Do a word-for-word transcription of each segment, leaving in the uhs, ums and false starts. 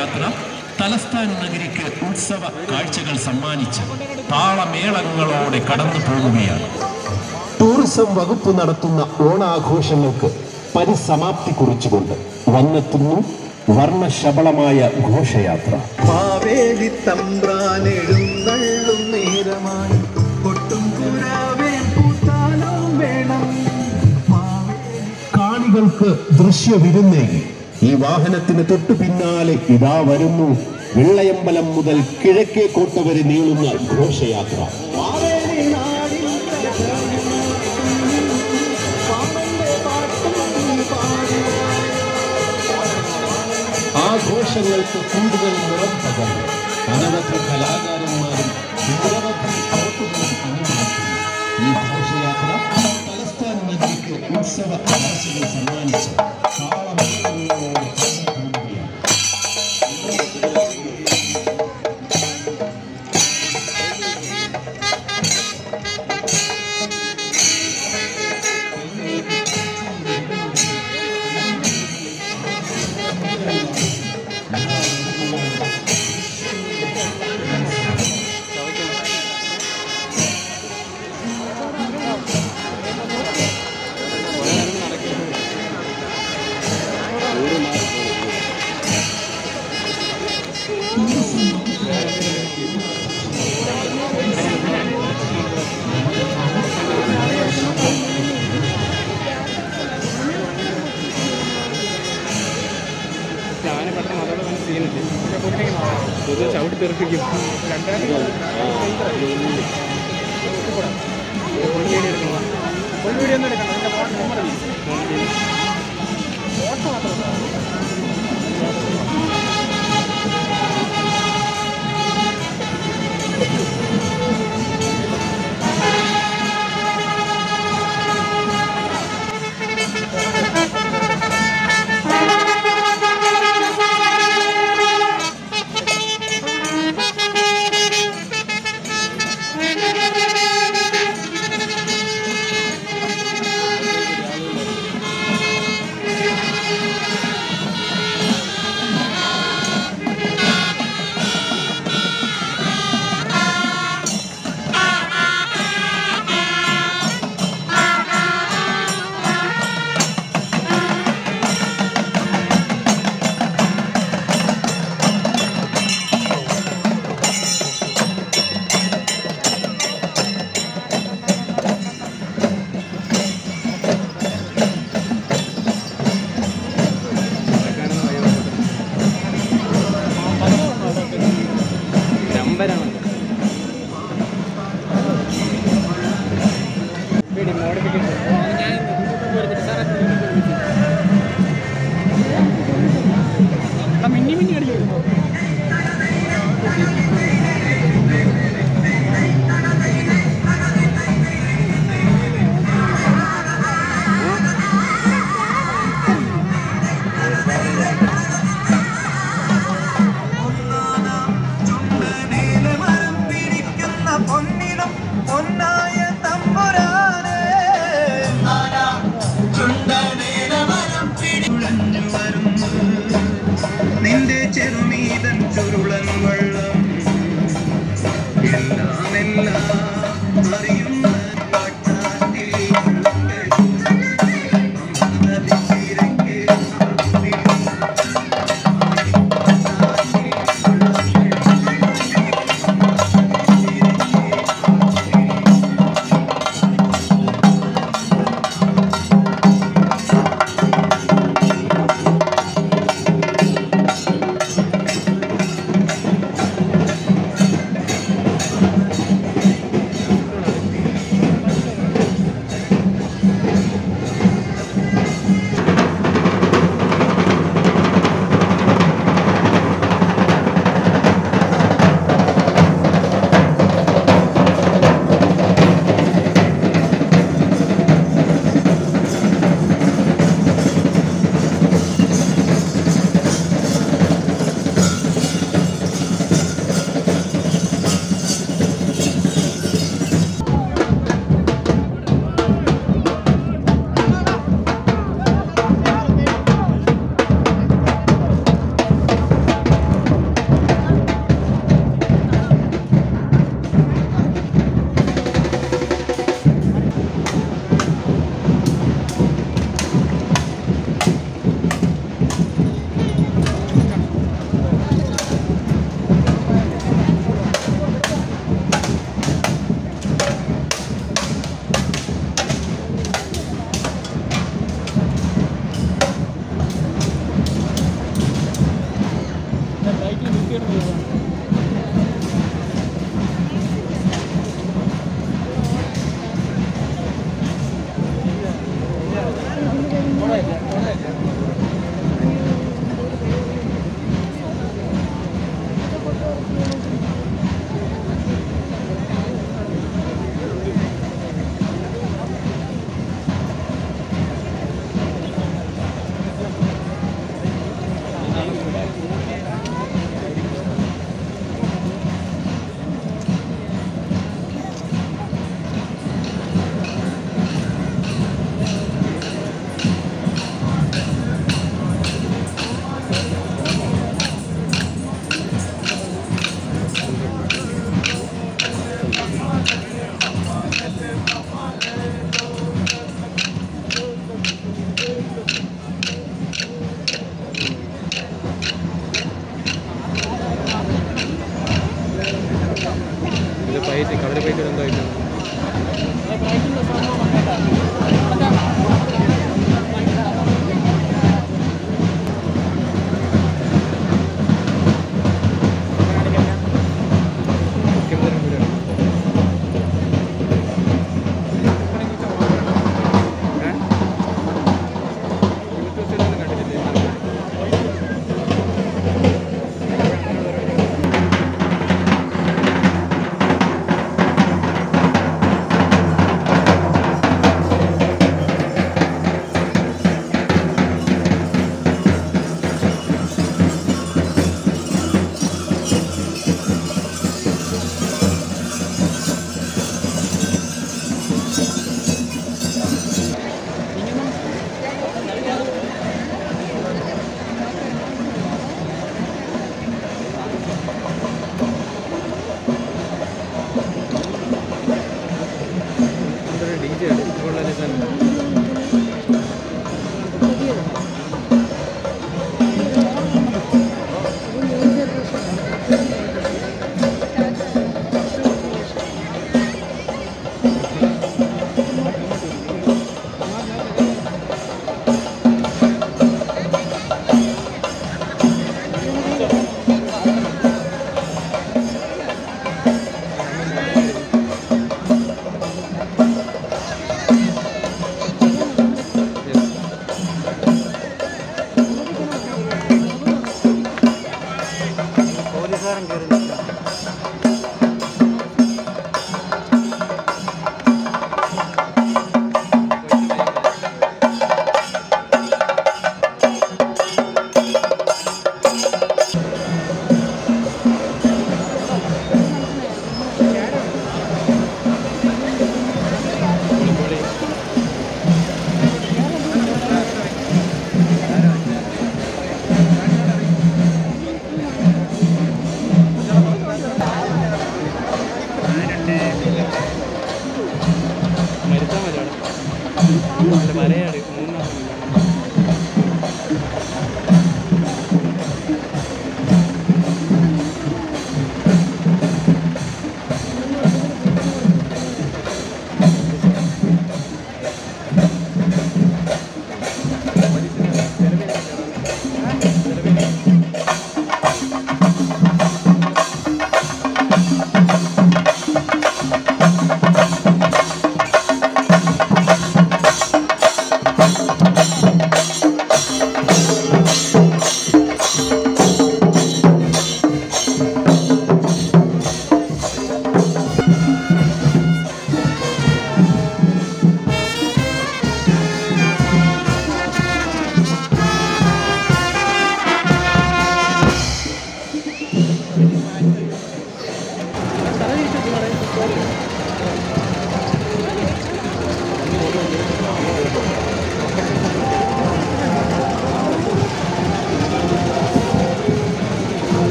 Yatra, Talastan Nagrik Utsava Karchakal Samanich, Tala Melangalode Kadam Purumia. Tourism Vagupu Naratuna Ona Ghoshamuk, Paris Samapti Kuruchigunda, Vanatunu, Varna Shabalamaya Ghoshayatra. Paveli Tambran Edundalum Miramai, Kutumkurave Putana Vedam, Carnival Drusha Vidunegi. ഈ വാഹനത്തിന് തൊട്ടു പിന്നാലെ ഇതാ വരുന്നു വെള്ളയമ്പലം മുതൽ കിഴക്കേ കോട്ട വരെ നീളുന്ന ഘോഷയാത്ര ആ ഘോഷങ്ങൾക്ക് കൂടുതൽ നിറം പകർന്നു അനവധി കലാകാരന്മാരും നിരവധി പ്രവർത്തകരും അനുഭവിച്ചു ഈ ഘോഷയാത്ര തലസ്ഥാന നഗരിക്ക് ഉത്സവ ആശകൾ സമ്മാനിച്ചു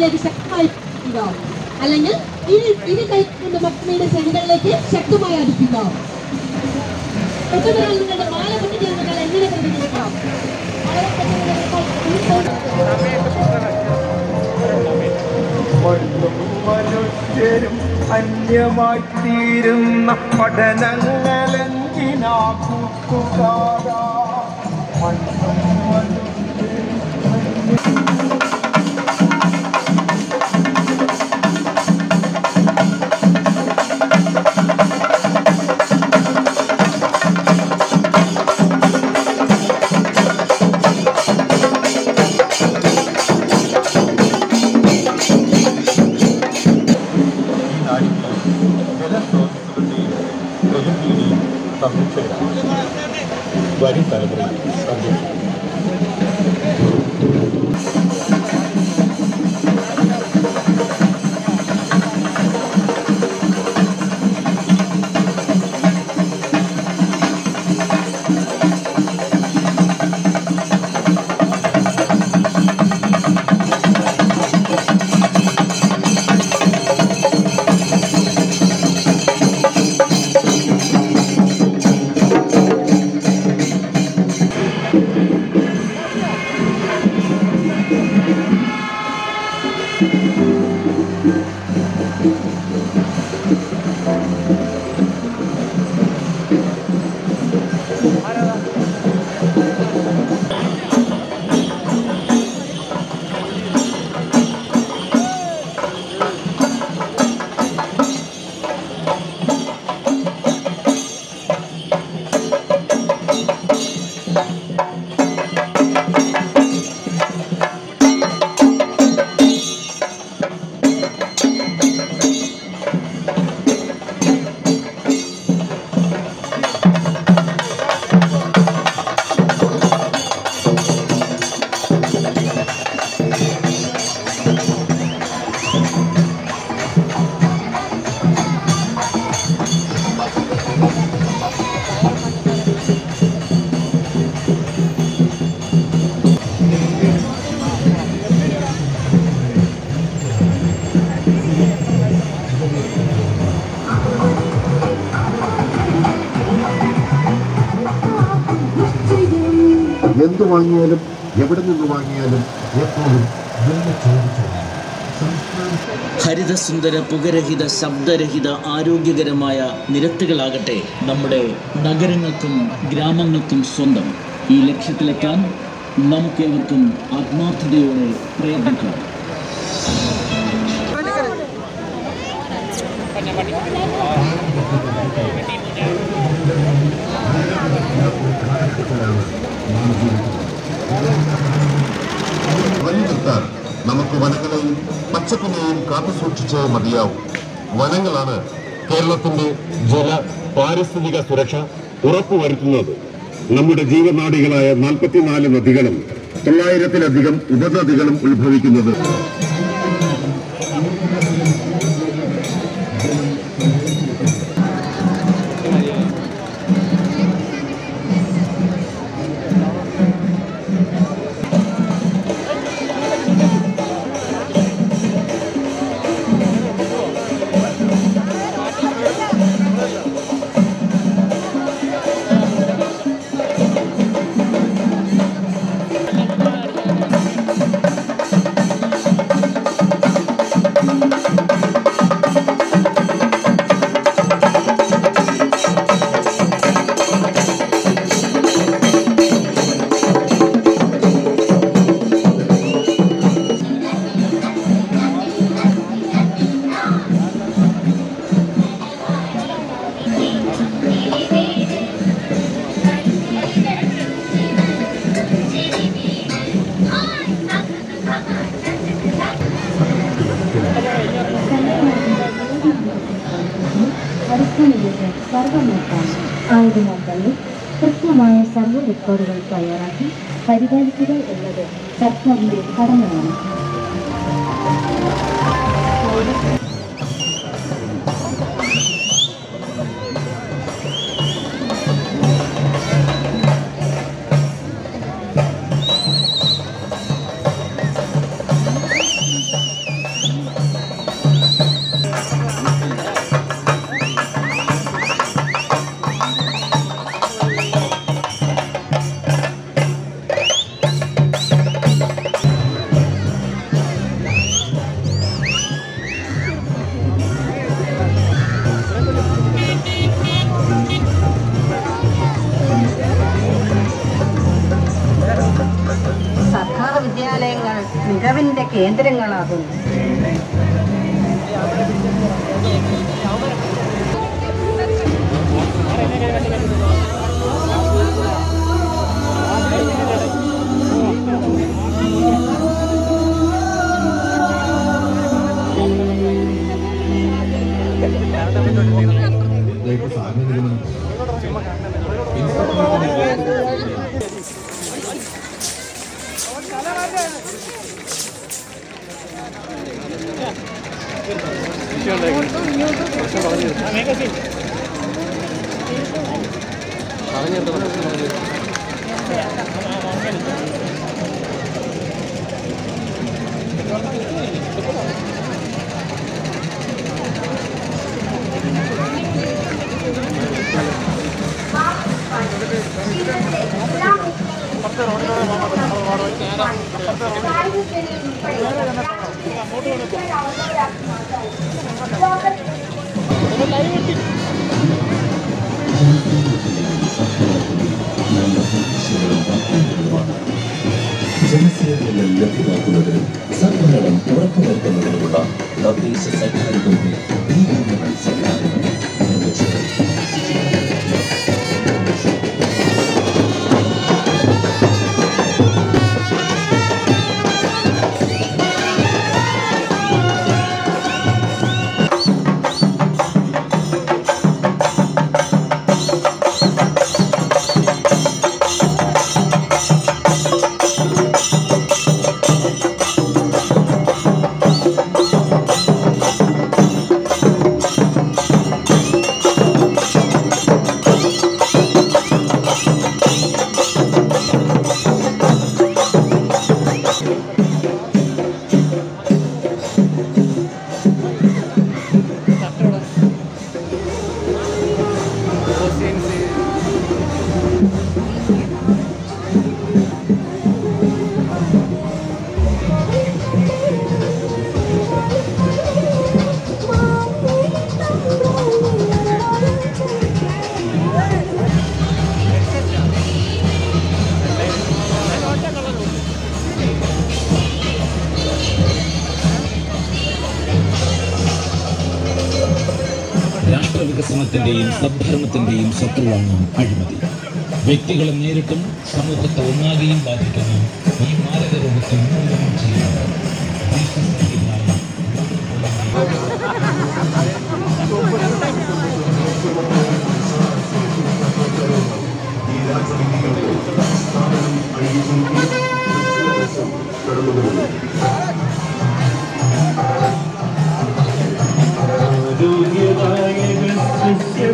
Lady Sakti, you know. And then, even like in the Makmina Senator, like it, Saktumaya, you know. But the Mala Patti, very celebrated. എന്തു വാങ്ങിയാലും എവിടെ നിന്ന് വാങ്ങിയാലും എപ്പോഴും നല്ല ചോദിച്ചു ഹരിതസുന്ദര പുകരഹിത ശബ്ദരഹിത ആരോഗ്യകരമായ നിരത്തുകളാകട്ടെ നമ്മുടെ നഗരങ്ങൾക്കും ഗ്രാമങ്ങൾക്കും സ്വന്തം ഈ ലക്ഷ്യത്തിലെത്താൻ നമുക്കേവർക്കും ആത്മാർത്ഥതയോടെ പ്രയത്നിക്കാം നമുക്ക് വനങ്ങളെയും പച്ചപ്പിനെയും കാത്തു സൂക്ഷിച്ചേ മതിയാവും. വനങ്ങളാണ് കേരളത്തിന്റെ ജല പാരിസ്ഥിതിക സുരക്ഷ ഉറപ്പുവരുത്തുന്നത്. നമ്മുടെ ജീവനാഡികളായ നാൽപ്പത്തിനാല് നദികളും തൊള്ളായിരത്തിലധികം ഉപനദികളും ഉത്ഭവിക്കുന്നത് ആയതിനാൽത്തന്നെ കൃത്യമായ സർവ്വ റെക്കോർഡുകൾ തയ്യാറാക്കി പരിപാലിക്കുക എന്നത് സർക്കാരിന്റെ കടമയാണ്. സംഘവിൻ്റെ കേന്ദ്രങ്ങളാകുന്നു. വികസനത്തിന്റെയും സദ്ഭരണത്തിന്റെയും ശത്രുവാണ് അഴിമതി. വ്യക്തികളെ നേരിട്ടും സമൂഹത്തെ ഒന്നാകെയും ബാധിക്കുന്ന ഈ മാരക രൂപത്തെ ഉന്മൂലനം ചെയ്യുന്നു.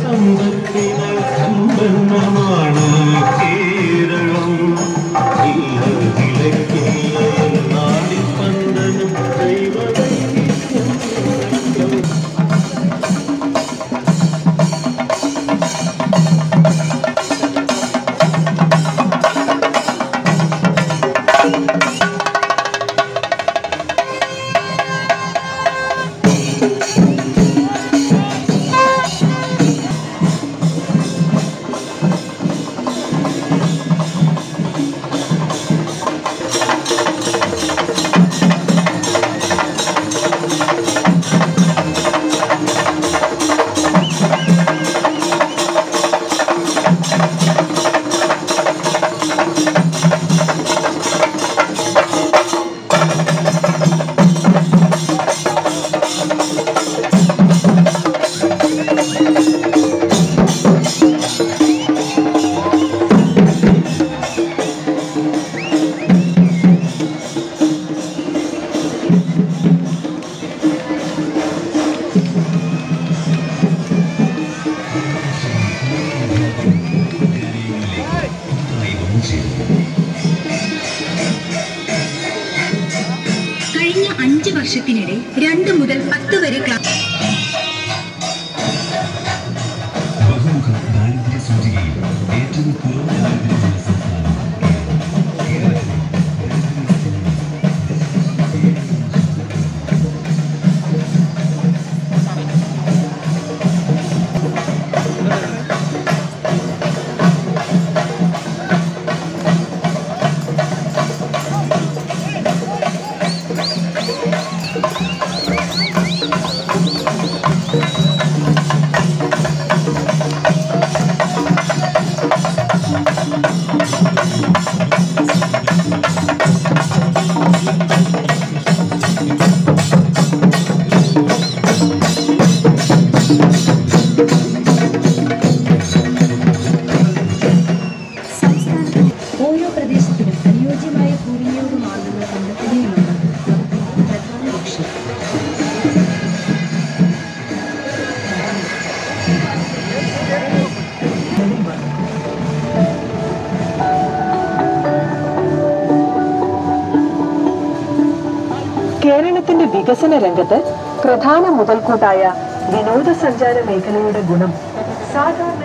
സമ്പത്തിന സമ്പന്നമാണ് കേരളം. നാടിപ്പന്തനം ദൈവം വർഷത്തിനിടെ രണ്ട് മുതൽ പത്ത് വരെ ക്ലാസ് ബഹുമുഖ ദാരിദ്ര്യ സൂചികയിൽ ഏറ്റവും കുറവ് ദാരിദ്ര്യ കേരളത്തിന്റെ വികസന രംഗത്തെ പ്രധാന മുതൽക്കൂട്ടായ വിനോദസഞ്ചാര മേഖലയുടെ ഗുണം സാധാരണ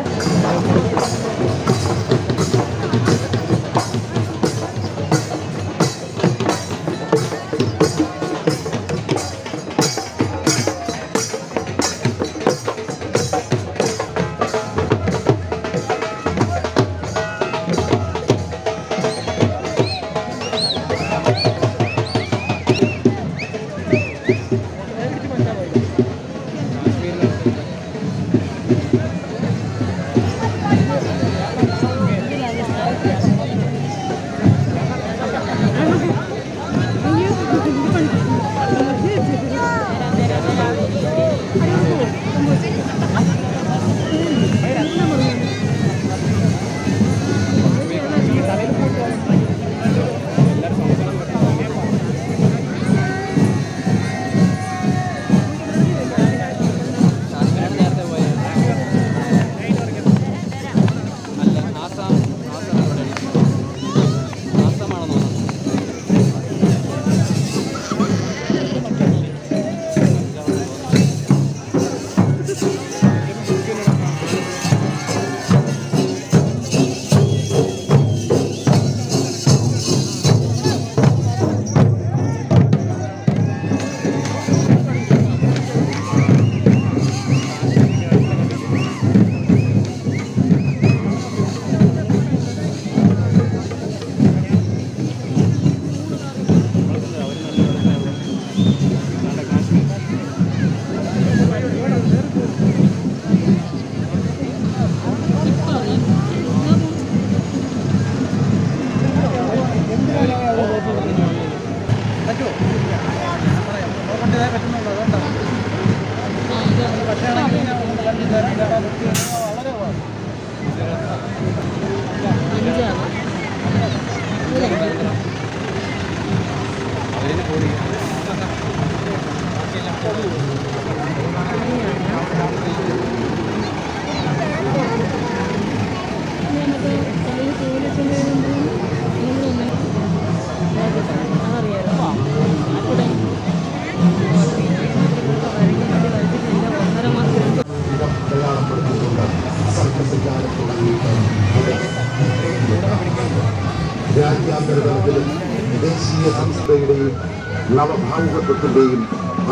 നവഭാവുകത്വത്തിന്റെയും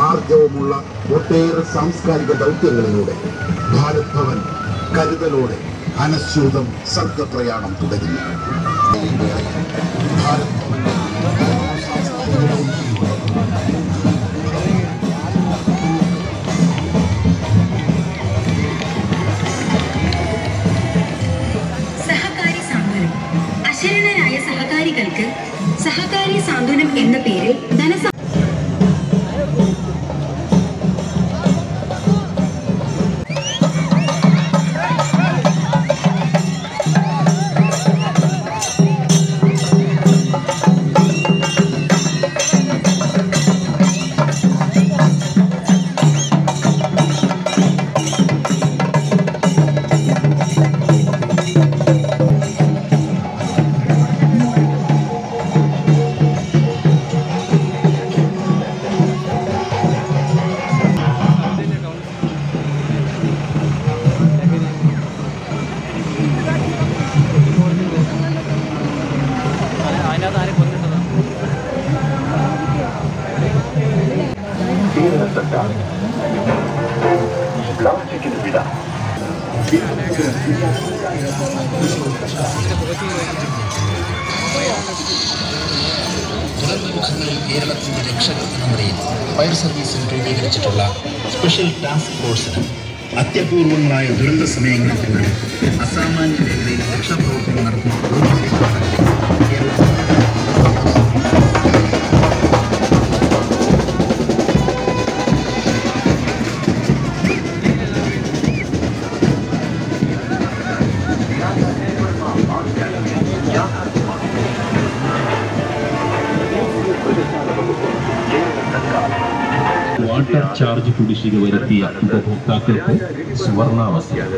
ആർജവുമുള്ള ഒട്ടേറെ സാംസ്കാരിക ദൗത്യങ്ങളിലൂടെ ഭാരത് ഭവൻ കരുതലോടെ അനശ്യൂതം സർഗപ്രയാണം തുടരുന്നു. ഭാരത് ഭവന്റെ ശരണരായ സഹകാരികൾക്ക് സഹകാരി സാന്ത്വനം എന്ന പേരിൽ ധനസ കേരളത്തിന്റെ രക്ഷകർത്തന നിലയിൽ ഫയർ സർവീസിൽ രൂപീകരിച്ചിട്ടുള്ള സ്പെഷ്യൽ ടാസ്ക് ഫോഴ്സിന് അത്യപൂർവങ്ങളായ ദുരന്ത സമയങ്ങളിൽ കൂടി അസാമാന്യ മേഖലയിൽ രക്ഷാപ്രവർത്തനം നടത്തുന്ന വാട്ടർ ചാർജ് കുടിശ്ശിക വരുത്തിയ ഉപഭോക്താക്കൾക്ക് സുവർണാവസരം.